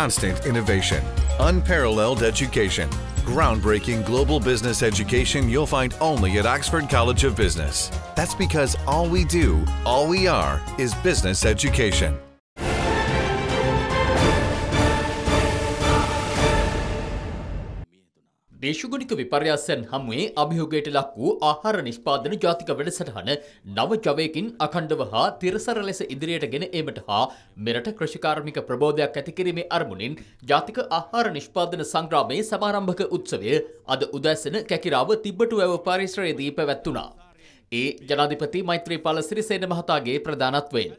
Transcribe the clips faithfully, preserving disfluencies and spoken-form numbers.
constant innovation, unparalleled education, groundbreaking global business education you'll find only at Oxford College of Business. That's because all we do, all we are, is business education. දේශගුණික විපර්යාසයන් හමුවේ අභියෝගයට ලක් වූ ආහාර නිෂ්පාදන ජාතික වැඩසටහන නව ජවයකින් අඛණ්ඩව හා තිරසර ලෙස ඉදිරියට ගෙන ඒමට හා මෙරට කෘෂිකාර්මික ප්‍රබෝධයක් ඇති කිරීමේ අරමුණින් ජාතික ආහාර නිෂ්පාදන සංග්‍රාමයේ සමාරම්භක උත්සවය අද උදැසන කැකිරාව තිබ්බටු වැව පරිසරයේදී පැවැත්වුණා. ඒ ජනාධිපති මෛත්‍රීපාල සිරිසේන මහතාගේ ප්‍රධානත්වයෙන්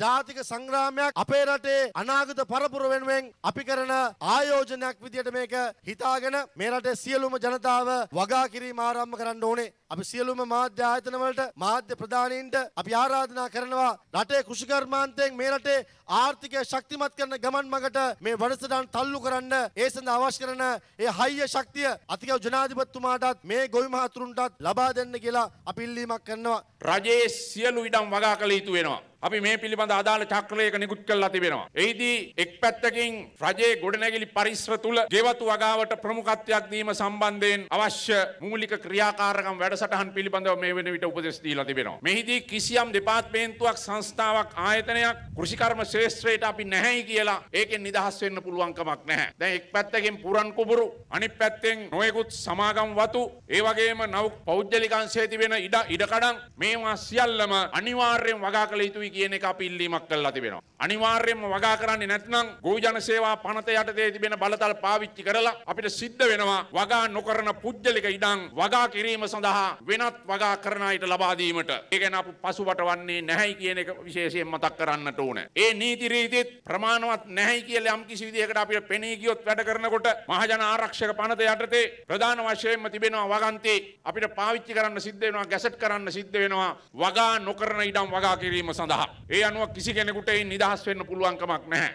ජාතික සංග්‍රාමයක් අපේ රටේ අනාගත පරපුර වෙනුවෙන් අපි කරන ආයෝජනයක් විදියට මේක හිතාගෙන මේ රටේ සියලුම ජනතාව වගා කිරීම ආරම්භ කරන්න ඕනේ. අපි සියලුම මාධ්‍ය ආයතන වලට මාධ්‍ය ප්‍රධානීන්ට අපි ආරාධනා කරනවා රටේ කෘෂිකර්මාන්තයෙන් මේ රටේ ආර්ථිකය ශක්තිමත් කරන ගමන් මගට මේ වැඩසටහන් තල්ලු කරන්න ඒ සඳහා අවශ්‍ය කරන ඒ හයිය ශක්තිය අතිගෞරව ජනාධිපතිතුමාටත් මේ ගොවි මහතුරුන්ටත් ලබා දෙන්න කියලා අපි ඉල්ලීමක් කරනවා. රජයේ සියලු ඉඩම් වගා කළ යුතු වෙනවා. අපි මේ පිළිබඳ අදාළ චක්‍රයක නිකුත් කළා තිබෙනවා. එෙහිදී එක් පැත්තකින් රජයේ ගොඩනැගිලි පරිසර තුල ගෙවතු වගාවට ප්‍රමුඛත්වයක් දීම සම්බන්ධයෙන් අවශ්‍ය මූලික ක්‍රියාකාරකම් වැඩසටහන් පිළිබඳව මේ වෙන විට උපදෙස් දීලා තිබෙනවා. මෙහිදී කිසියම් දෙපාර්තමේන්තුවක් සංස්ථාවක් ආයතනයක් කෘෂිකර්ම ශ්‍රේෂ්ඨයට අපි නැහැයි කියලා ඒකෙන් නිදහස් වෙන්න පුළුවන් කමක් නැහැ. දැන් එක් පැත්තකින් පුරන් කුඹුරු අනිත් පැත්තෙන් නොයෙකුත් සමාගම් වතු ඒ වගේම නව පෞද්ගලිකංශයේ තිබෙන ඉඩ ඉඩකඩම් මේවා සියල්ලම අනිවාර්යයෙන් වගා කළ යුතුයි. කියන එක අපි ඉල්ලීමක් කළා තිබෙනවා. අනිවාර්යයෙන්ම වගා කරන්නේ නැත්නම් ගෝජන සේවා පනත යටතේ තිබෙන බලතල පාවිච්චි කරලා අපිට සිද්ධ වෙනවා වගා නොකරන පුජ්‍යලික ඉඩම් වගා කිරීම සඳහා වෙනත් වගා කරන අයට ලබා දීමට. ඒ ගැන අපි පසුබට වන්නේ නැහැයි කියන එක විශේෂයෙන් මතක් කරන්නට ඕනේ. ඒ නීති රීතිත් ප්‍රමාණවත් නැහැයි කියලා යම් කිසි විදිහකට අපිට පෙනී ගියොත් වැඩ කරනකොට මහජන ආරක්ෂක පනත යටතේ ප්‍රධාන වශයෙන්ම තිබෙනවා වගන්ති අපිට පාවිච්චි කරන්න සිද්ධ වෙනවා ගැසට් කරන්න සිද්ධ වෙනවා වගා නොකරන ඉඩම් වගා කිරීම සඳහා. ඒ අනුව කිසි කෙනෙකුට නිදහස් වෙන්න පුළුවන් කමක් නැහැ.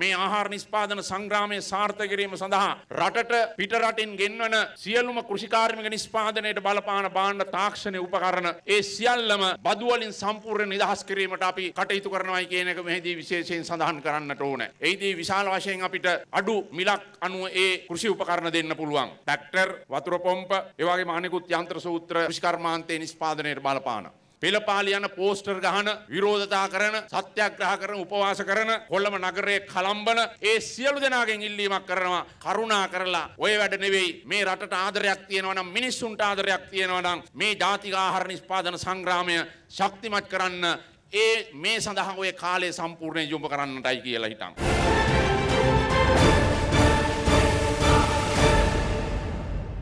මේ ආහාර නිෂ්පාදන සංග්‍රාමයේ සාර්ථක කිරීම සඳහා රටට පිට රටින් ගෙන්වන සියලුම කෘෂිකාර්මික නිෂ්පාදනයට බලපාන භාණ්ඩ තාක්ෂණික උපකරණ ඒ සියල්ලම බදු වලින් සම්පූර්ණ නිදහස් කිරීමට අපි කටයුතු කරනවායි කියන එක මෙහිදී විශේෂයෙන් සඳහන් කරන්නට ඕනේ. එෙහිදී විශාල වශයෙන් අපිට අඩු මිලක් අනුව ඒ කෘෂි උපකරණ දෙන්න පුළුවන්. ට්‍රැක්ටර්, වතුර පොම්ප, ඒ වගේම අනෙකුත් යන්ත්‍ර සූත්‍ර කෘෂිකර්මාන්තයේ නිෂ්පාදනයට බලපාන පෙළපාලි යන පෝස්ටර් ගහන විරෝධතා කරන සත්‍යාග්‍රහ කරන උපවාස කරන කොළඹ නගරයේ කලම්බන ඒ සියලු දෙනාගෙන් ඉල්ලීමක් කරනවා කරුණා කරලා ඔය වැඩ නෙවෙයි මේ රටට ආදරයක් තියෙනවා නම් මිනිස්සුන්ට ආදරයක් තියෙනවා නම් මේ ජාතික ආහාර නිෂ්පාදන සංග්‍රාමය ශක්තිමත් කරන්න ඒ මේ සඳහා ඔය කාලය සම්පූර්ණයෙන් යොමු කරන්නටයි කියලා හිතනවා.